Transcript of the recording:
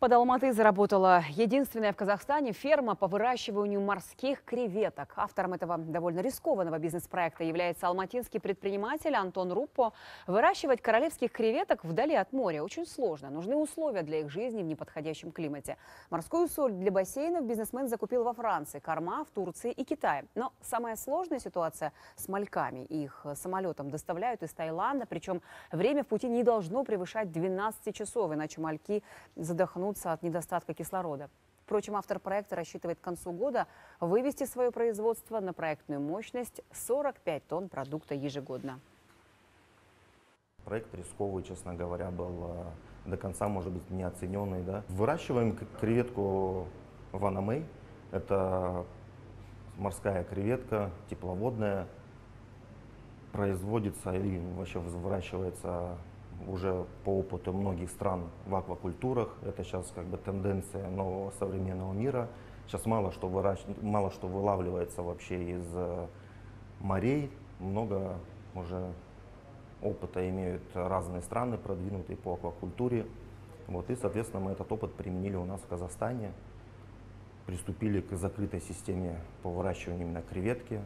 Под Алматы заработала единственная в Казахстане ферма по выращиванию морских креветок. Автором этого довольно рискованного бизнес-проекта является алматинский предприниматель Антон Руппо. Выращивать королевских креветок вдали от моря очень сложно. Нужны условия для их жизни в неподходящем климате. Морскую соль для бассейнов бизнесмен закупил во Франции, корма в Турции и Китае. Но самая сложная ситуация с мальками. Их самолетом доставляют из Таиланда. Причем время в пути не должно превышать 12 часов, иначе мальки задохнутся от недостатка кислорода. Впрочем, автор проекта рассчитывает к концу года вывести свое производство на проектную мощность 45 тонн продукта ежегодно. Проект рисковый, честно говоря, был до конца, может быть, неоцененный. Да? Выращиваем креветку Ванамей. Это морская креветка, тепловодная. Производится и вообще выращивается уже по опыту многих стран в аквакультурах. Это сейчас как бы тенденция нового современного мира. Сейчас мало что вылавливается вообще из морей. Много уже опыта имеют разные страны, продвинутые по аквакультуре. Вот. И, соответственно, мы этот опыт применили у нас в Казахстане. Приступили к закрытой системе по выращиванию именно креветки.